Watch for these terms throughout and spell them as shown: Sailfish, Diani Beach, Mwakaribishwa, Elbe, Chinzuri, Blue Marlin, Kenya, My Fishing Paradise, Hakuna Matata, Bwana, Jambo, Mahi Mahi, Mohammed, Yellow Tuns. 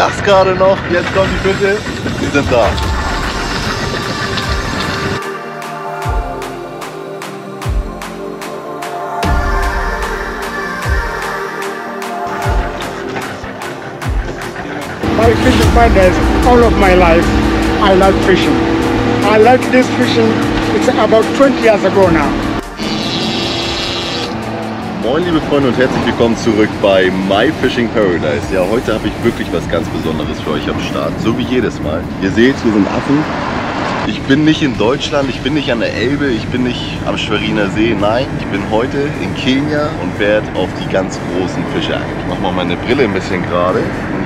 lachst gerade noch, jetzt kommt die Fische, die sind da. My Fishing Paradise, all of my life, I love fishing. I like this fishing, it's about 20 years ago now. Moin liebe Freunde und herzlich willkommen zurück bei My Fishing Paradise. Ja, heute habe ich wirklich was ganz Besonderes für euch am Start, so wie jedes Mal. Ihr seht, wir sind Affen. Ich bin nicht in Deutschland, ich bin nicht an der Elbe, ich bin nicht am Schweriner See, nein, ich bin heute in Kenia und werde auf die ganz großen Fische angeln. Ich mache mal meine Brille ein bisschen gerade.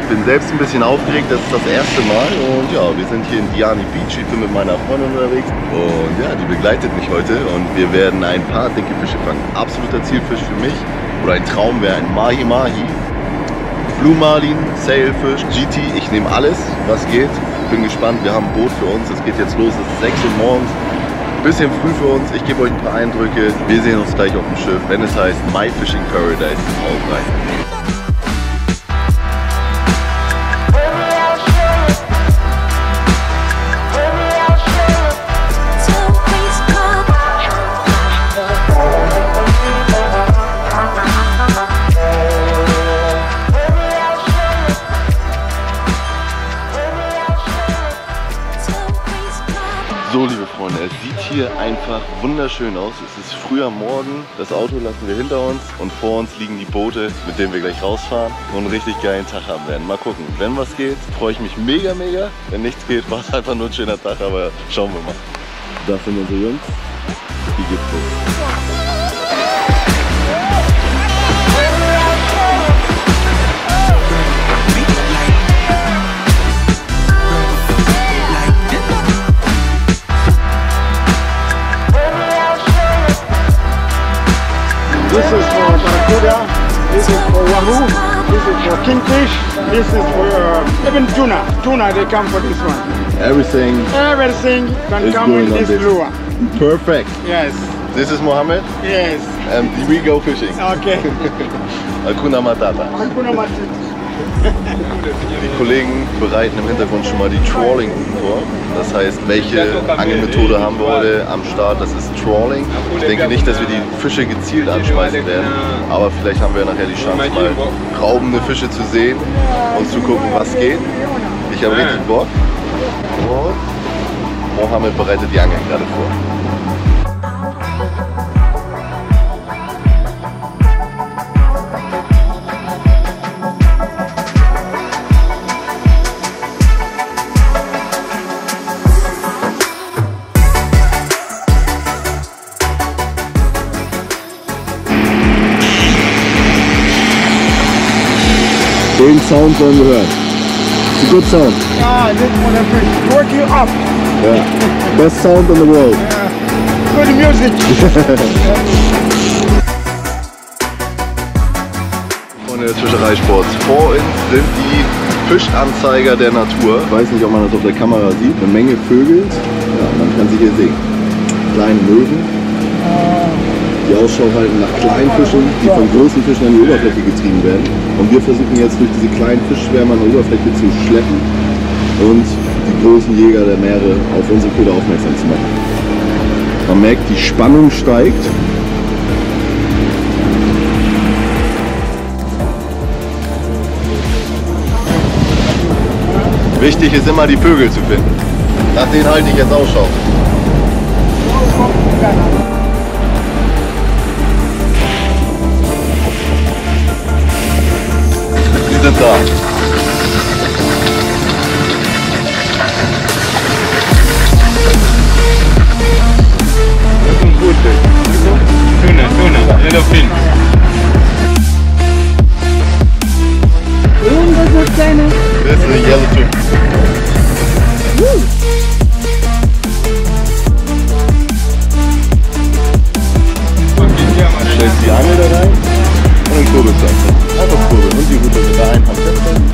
Ich bin selbst ein bisschen aufgeregt, das ist das erste Mal und ja, wir sind hier in Diani Beach, ich bin mit meiner Freundin unterwegs und ja, die begleitet mich heute und wir werden ein paar dicke Fische fangen. Absoluter Zielfisch für mich oder ein Traum wäre ein Mahi Mahi, Blue Marlin, Sailfish, GT, ich nehme alles, was geht. Ich bin gespannt, wir haben ein Boot für uns, es geht jetzt los, es ist 6 Uhr morgens, ein bisschen früh für uns, ich gebe euch ein paar Eindrücke, wir sehen uns gleich auf dem Schiff, wenn es heißt My Fishing Paradise ist aufreich. So liebe Freunde, es sieht hier einfach wunderschön aus. Es ist früh am Morgen, das Auto lassen wir hinter uns und vor uns liegen die Boote, mit denen wir gleich rausfahren und einen richtig geilen Tag haben werden. Mal gucken, wenn was geht, freue ich mich mega, mega. Wenn nichts geht, war es einfach nur ein schöner Tag, aber schauen wir mal. Das sind unsere Jungs, die gibt's. This is for barracuda, this is for wahoo, this is for kingfish, this is for even tuna. Tuna, they come for this one. Everything. Everything can come in this lure. Perfect. Yes. This is Mohammed? Yes. And we go fishing. Okay. Hakuna Matata. Hakuna Matata. Die Kollegen bereiten im Hintergrund schon mal die Trawling vor. Das heißt, welche Angelmethode haben wir heute am Start? Das ist Trawling. Ich denke nicht, dass wir die Fische gezielt anschmeißen werden, aber vielleicht haben wir nachher die Chance, mal raubende Fische zu sehen und zu gucken, was geht. Ich habe richtig Bock. Und Mohammed bereitet die Angeln gerade vor. Den Sound sollen wir hören. It's a good sound. Ah, this one I'm pretty. Work you up. Yeah. Best sound in the world. Yeah. Good music. Freunde des Fischereisports. Vor uns sind die Fischanzeiger der Natur. Ich weiß nicht, ob man das auf der Kamera sieht. Eine Menge Vögel. Ja, man kann sie hier sehen. Kleine Möwen. Die Ausschau halten nach kleinen Fischen, die von großen Fischen an die Oberfläche getrieben werden. Und wir versuchen jetzt durch diese kleinen Fischschwärme an die Oberfläche zu schleppen und die großen Jäger der Meere auf unsere Köder aufmerksam zu machen. Man merkt, die Spannung steigt. Wichtig ist immer, die Vögel zu finden. Nach denen halte ich jetzt Ausschau. Da. Tuna, Yellow Tuns. Wunderbar kleine. Das ist eine Yellow Tun. Stellst die Angel da rein und den Kurbel. Einfach Kurbel und die Rute mit der Einhand.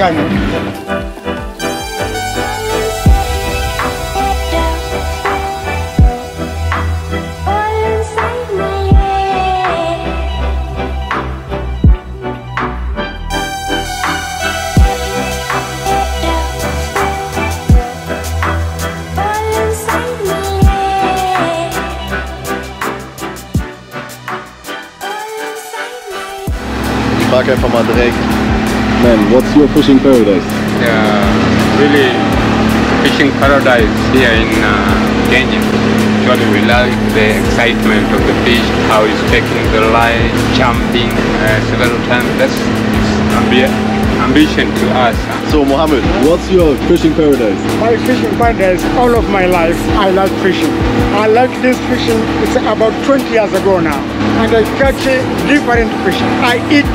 kuchanganya. Ich frage einfach mal direkt. Man, what's your fishing paradise? Really fishing paradise here in Kenya. Actually, we like the excitement of the fish, how it's taking the line, jumping several times. That's ambition to us. So, Mohammed, what's your fishing paradise? My fishing paradise, all of my life, I love fishing. I like this fishing. It's about 20 years ago now. And I catch different fish. I eat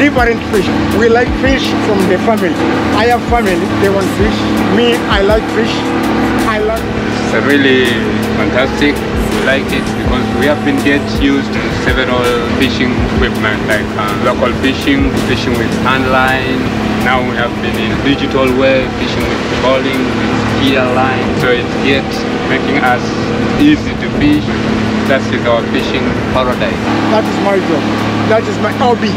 different fish. We like fish from the family. I have family, they want fish. Me, I like fish. I love it. It's really fantastic. We like it because we have been get used to several fishing equipment like local fishing, fishing with hand line. Now we have been in digital way, fishing with trolling, with gear line. So it's yet making us easy to fish. That is our fishing paradise. That is my job. That is my hobby.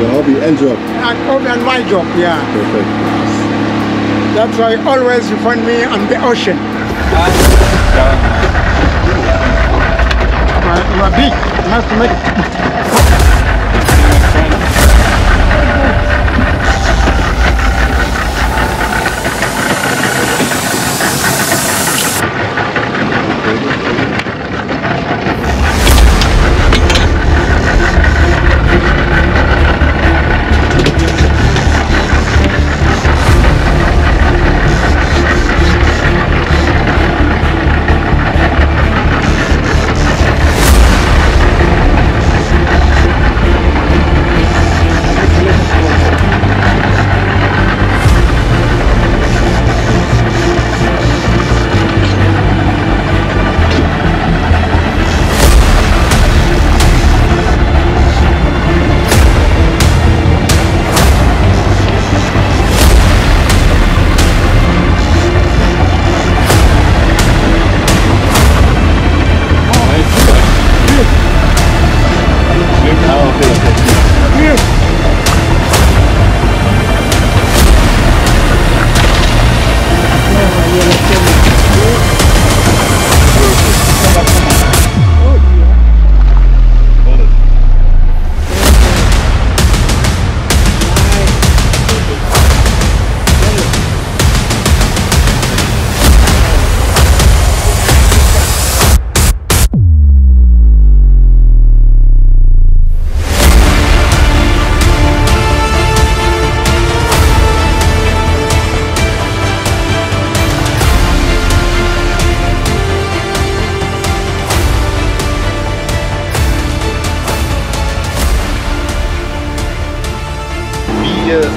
Your hobby and job? And hobby and my job, yeah. Perfect. That's why always you find me on the ocean. My big, nice to make it.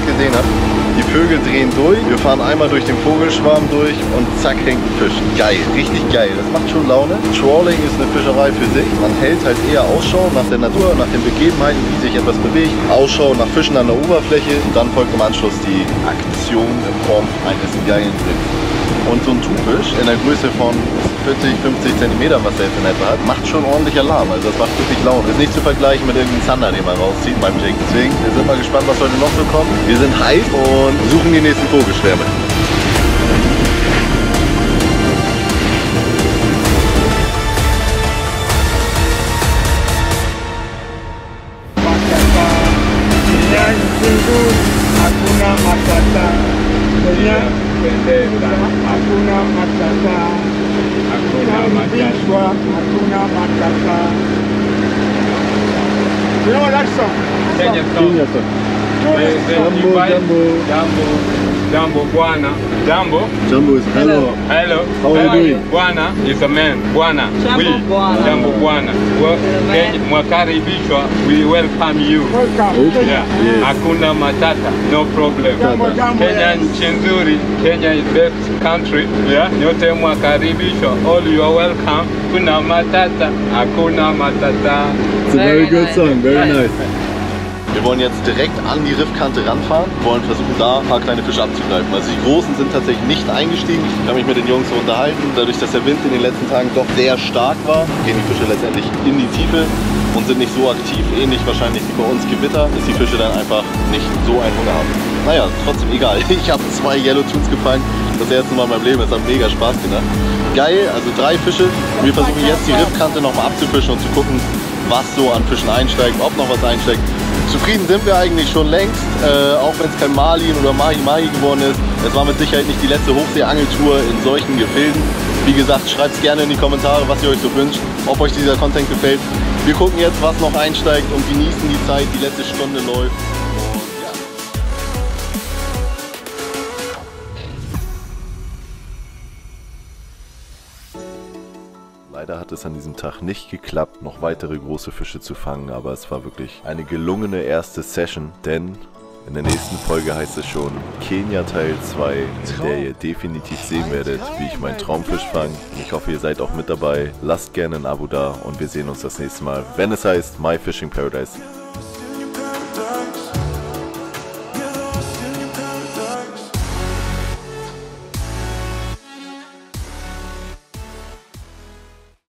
Gesehen habt. Die Vögel drehen durch, wir fahren einmal durch den Vogelschwarm durch und zack hängt ein Fisch. Geil, richtig geil, das macht schon Laune. Trawling ist eine Fischerei für sich. Man hält halt eher Ausschau nach der Natur, nach den Begebenheiten, wie sich etwas bewegt. Ausschau nach Fischen an der Oberfläche und dann folgt im Anschluss die Aktion in Form eines geilen Trips. Und so ein Thunfisch in der Größe von 40, 50 cm, was er jetzt in etwa hat, macht schon ordentlich Alarm. Also das macht wirklich Laune. Ist nicht zu vergleichen mit irgendeinem Zander, den man rauszieht beim Jig. Deswegen, wir sind mal gespannt, was heute noch so kommt. Wir sind heiß und suchen die nächsten Vogelschwärme. Hakuna Matata. Hakuna Matata, Mwakaribishwa, Hakuna Matata. You know that song? Kenya song. Jambo, Bwana. Jambo is hello. Hello. How are you doing? Bwana is a man. Bwana. Jambo, Bwana. Mwakaribishwa, we welcome you. Welcome. Hakuna Matata, no problem. Kenya and Chinzuri. Kenya is best country. Nyote mwakaribishwa, all you are welcome. Hakuna Matata. It's a very good song, very nice. Wir wollen jetzt direkt an die Riffkante ranfahren, wollen versuchen, da ein paar kleine Fische abzugreifen. Also die Großen sind tatsächlich nicht eingestiegen. Ich habe mich mit den Jungs unterhalten. Dadurch, dass der Wind in den letzten Tagen doch sehr stark war, gehen die Fische letztendlich in die Tiefe und sind nicht so aktiv. Ähnlich wahrscheinlich wie bei uns Gewitter, dass die Fische dann einfach nicht so einen Hunger haben. Naja, trotzdem egal. Ich habe 2 Yellow Tuns gefangen. Das erste Mal in meinem Leben. Es hat mega Spaß gemacht. Geil, also 3 Fische. Wir versuchen jetzt die Riffkante nochmal abzufischen und zu gucken, was so an Fischen einsteigt, ob noch was einsteigt. Zufrieden sind wir eigentlich schon längst, auch wenn es kein Marlin oder Mahi Mahi geworden ist. Es war mit Sicherheit nicht die letzte Hochseeangeltour in solchen Gefilden. Wie gesagt, schreibt es gerne in die Kommentare, was ihr euch so wünscht, ob euch dieser Content gefällt. Wir gucken jetzt, was noch einsteigt und genießen die Zeit, die letzte Stunde läuft. Leider hat es an diesem Tag nicht geklappt, noch weitere große Fische zu fangen, aber es war wirklich eine gelungene erste Session, denn in der nächsten Folge heißt es schon Kenia Teil 2, in der ihr definitiv sehen werdet, wie ich meinen Traumfisch fange. Ich hoffe, ihr seid auch mit dabei, lasst gerne ein Abo da und wir sehen uns das nächste Mal, wenn es heißt My Fishing Paradise.